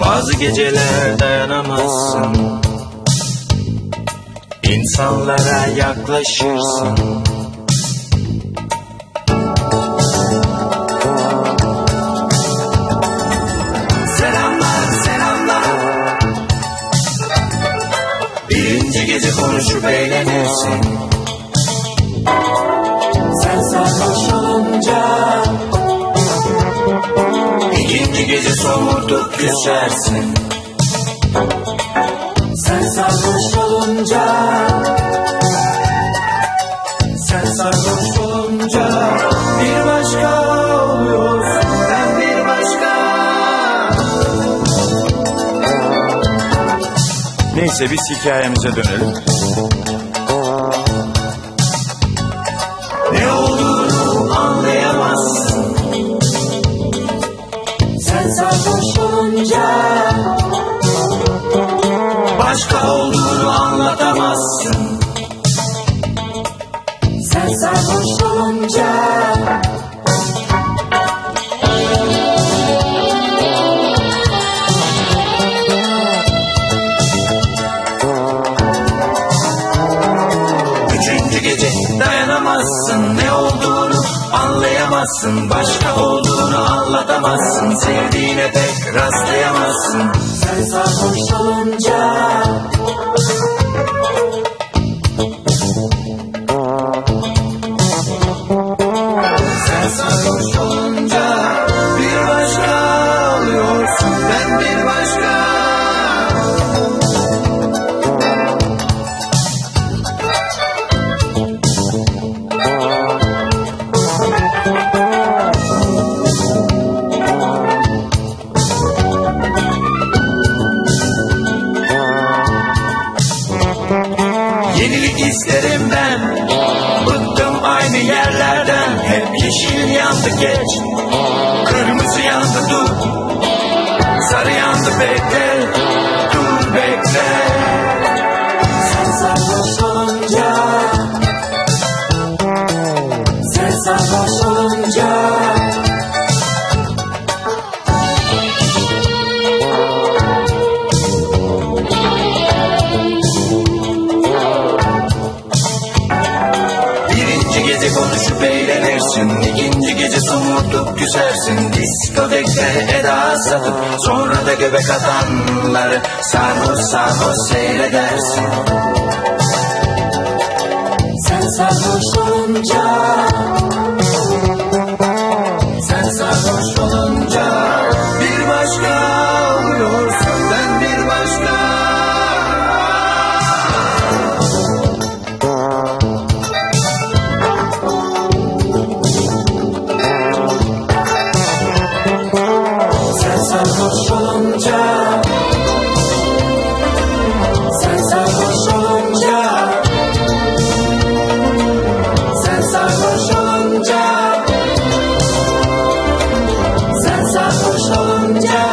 Bazı geceler dayanamazsın, İnsanlara yaklaşırsın. Birinci gece konuşup eğlenirsin. Sen sarhoş olunca İkinci gece somurtup küsersin. Sen sarhoş olunca bir başka oluyorsun. Ben bir başka. Neyse biz hikayemize dönelim. Ne olduğunu anlayamazsın. Sen sarhoş olunca başka olduğunu anlatamazsın. Sen sarhoş olunca üçüncü gece dayanamazsın. Ne olduğunu anlayamazsın. Başka olduğunu anlatamazsın. Sevdiğine pek rastlayamazsın. Sen sarhoş olunca bir başka oluyorsun, ben bir başka. Yenilik isterim ben. Bıktım aynı yerlerden. Hep yeşil yandı geç, kırmızı yandı dur, sarı yandı bekle, dur bekle. Sen sarhoş olunca, sen sarhoş olunca. Konuşup eğlenirsin. İkinci gece somurtup küsersin. Diskotekte eda satıp sonra da göbek atanları sarhoş sarhoş seyredersin. Sen sarhoş olunca, sen sarhoş olunca bir başka oluyorsun, ben bir başka. Sen sarhoş olunca